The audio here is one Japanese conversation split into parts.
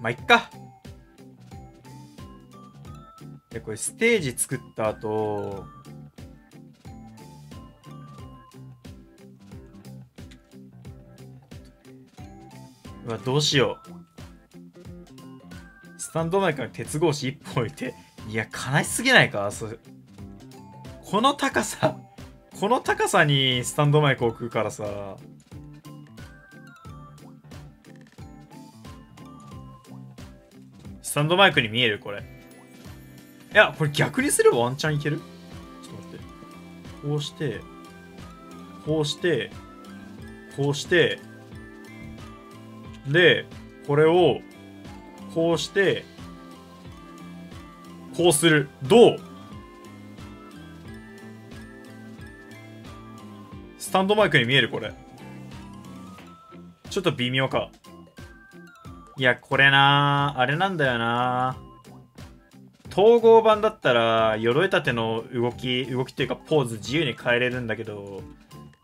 まあいっか。でこれステージ作った後、うわどうしよう。スタンド前から鉄格子1本置いて、いや悲しすぎないか。この高さ、この高さにスタンドマイク置くからさ。スタンドマイクに見えるこれ。いや、これ逆にすればワンチャンいける？ちょっと待って。こうして、こうして、こうして、で、これを、こうして、こうする。どう？スタンドマイクに見えるこれ。ちょっと微妙か。いや、これな、あれなんだよな。統合版だったら、鎧盾の動きというか、ポーズ自由に変えれるんだけど、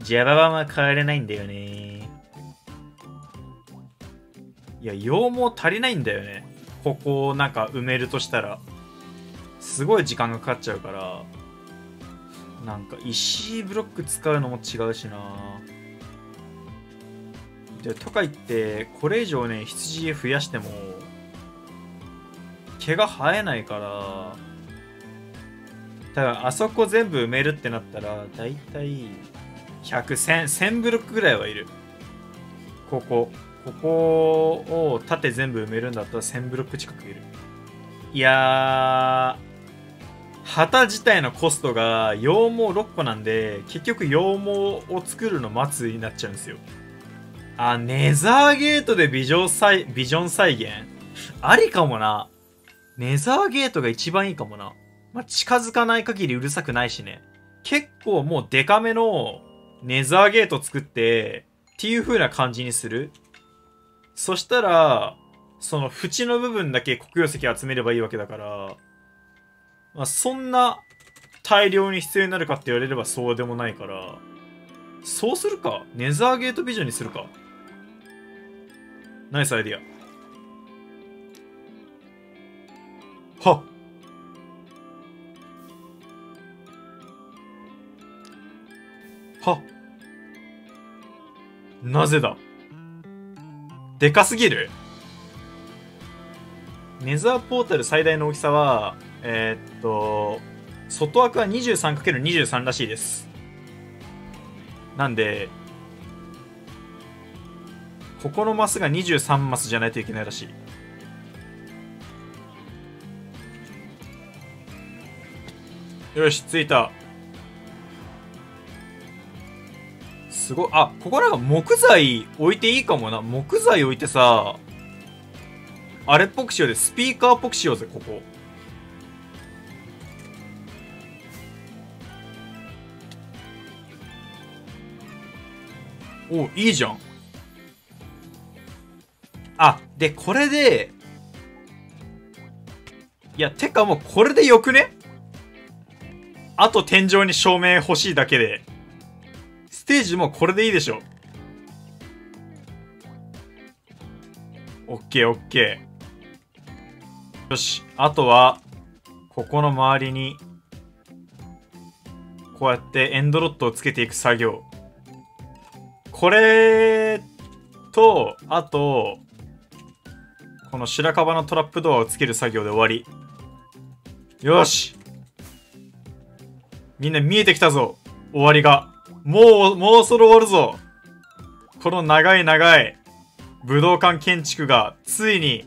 Java 版は変えれないんだよね。いや、羊毛足りないんだよね。ここをなんか埋めるとしたら。すごい時間がかかっちゃうから。なんか石ブロック使うのも違うしな。でとか言ってこれ以上ね羊増やしても毛が生えないから、ただあそこ全部埋めるってなったらだいたい100100ブロックぐらいはいる。ここを縦全部埋めるんだったら1000ブロック近くいる。いやー、旗自体のコストが羊毛6個なんで、結局羊毛を作るの待つになっちゃうんですよ。あ、ネザーゲートでビジョン再現ありかもな。ネザーゲートが一番いいかもな。まあ、近づかない限りうるさくないしね。結構もうデカめのネザーゲート作ってっていう風な感じにする。そしたら、その縁の部分だけ黒曜石集めればいいわけだから、まあ、そんな大量に必要になるかって言われればそうでもないから、そうするか。ネザーゲートビジョンにするか。ナイスアイディア。はっ。はっ。なぜだ。でかすぎる。ネザーポータル最大の大きさは、外枠は 23×23 らしいです。なんで、ここのマスが23マスじゃないといけないらしい。よし、着いた。すごい。あ、ここなんか木材置いていいかもな。木材置いてさ、あれっぽくしようぜ。スピーカーっぽくしようぜ、ここ。お、いいじゃん。あ、で、これで、いや、てかもうこれでよくね？あと天井に照明欲しいだけで。ステージもこれでいいでしょ。オッケーオッケー。よし、あとは、ここの周りに、こうやってエンドロットをつけていく作業。これと、あと、この白樺のトラップドアをつける作業で終わり。よし！みんな見えてきたぞ！終わりが。もうそろ終わるぞ！この長い長い武道館建築がついに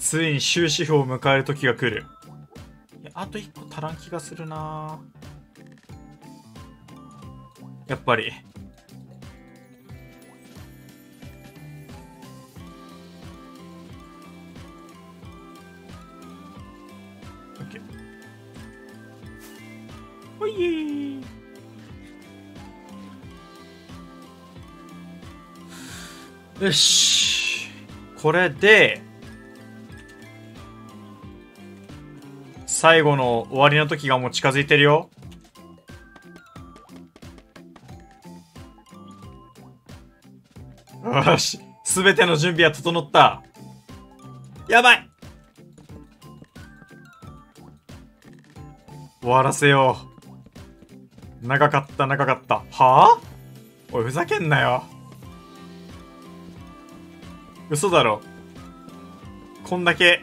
終止符を迎える時が来る。いや、あと1個足らん気がするな。やっぱり。おいえ。よし、これで最後の終わりの時がもう近づいてるよ。よし、すべての準備は整った。やばい、終わらせよう。長かった長かった。はあ、おいふざけんなよ、嘘だろ。こんだけ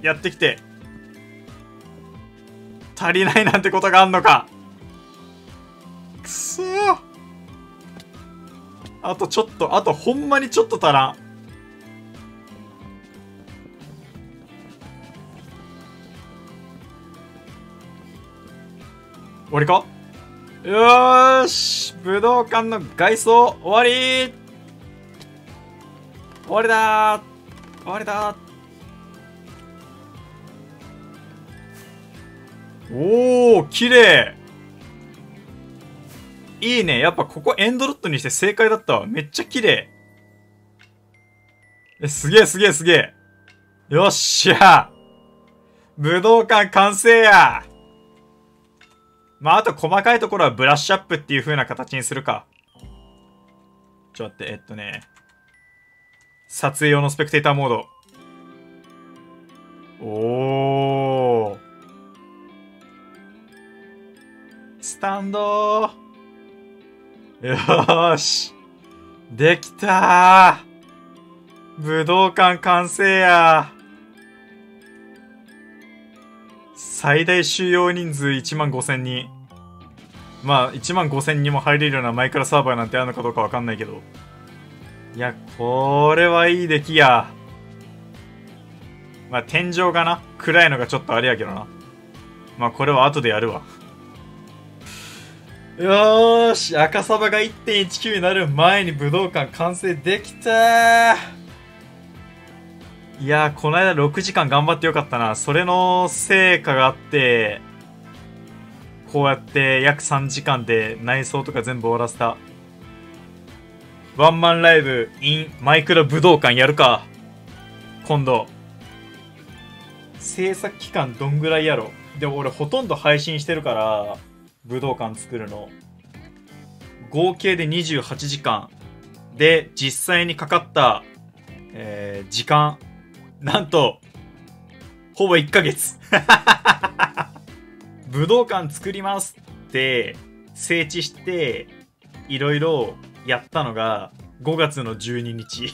やってきて足りないなんてことがあんのか。くそー、あとちょっと、あとほんまにちょっと足らん。終わりか。よーし、武道館の外装終わりー、終わりだー、終わりだー。おー、綺麗。いいね。やっぱここエンドロットにして正解だったわ。めっちゃ綺麗。え、すげえすげえすげえ。よっしゃ。武道館完成や。まあ、あと細かいところはブラッシュアップっていう風な形にするか。ちょっと待って、撮影用のスペクテーターモード。おー。スタンドー、よーし、できたー、武道館完成やー。最大収容人数1万5000人。まあ1万5000人も入れるようなマイクラサーバーなんてあるのかどうかわかんないけど、いやこれはいい出来や。まあ天井がな暗いのがちょっとあれやけどな、まあこれは後でやるわ。よーし、赤サバが 1.19 になる前に武道館完成できたー。いやー、この間6時間頑張ってよかったな。それの成果があって、こうやって約3時間で内装とか全部終わらせた。ワンマンライブ in マイクロ武道館やるか。今度。制作期間どんぐらいやろ。でも俺ほとんど配信してるから、武道館作るの合計で28時間で、実際にかかった、時間なんとほぼ1ヶ月。武道館作りますって整地していろいろやったのが5月の12日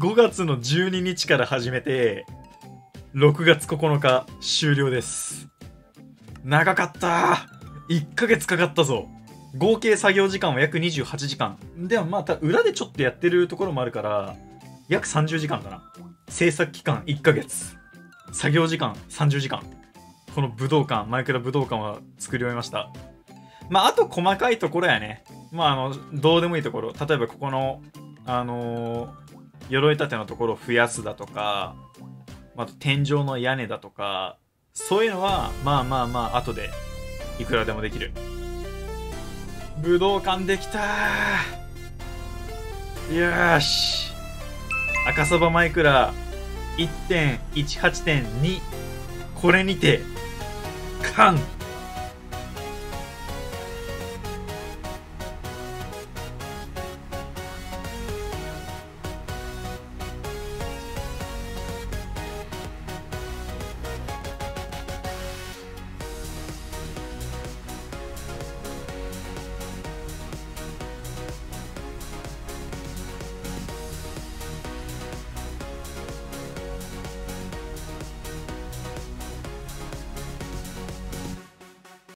5月の12日から始めて6月9日終了です。長かった。1ヶ月かかったぞ。合計作業時間は約28時間。でもまた裏でちょっとやってるところもあるから、約30時間だな。制作期間1ヶ月。作業時間30時間。この武道館、マイクラ武道館は作り終えました。まあ、あと細かいところやね。まあ、どうでもいいところ。例えばここの、鎧盾のところを増やすだとか、あと天井の屋根だとか、そういうのはまあまあまあ後でいくらでもできる。武道館できたー。よし、赤そばマイクラ 1.18.2 これにて完。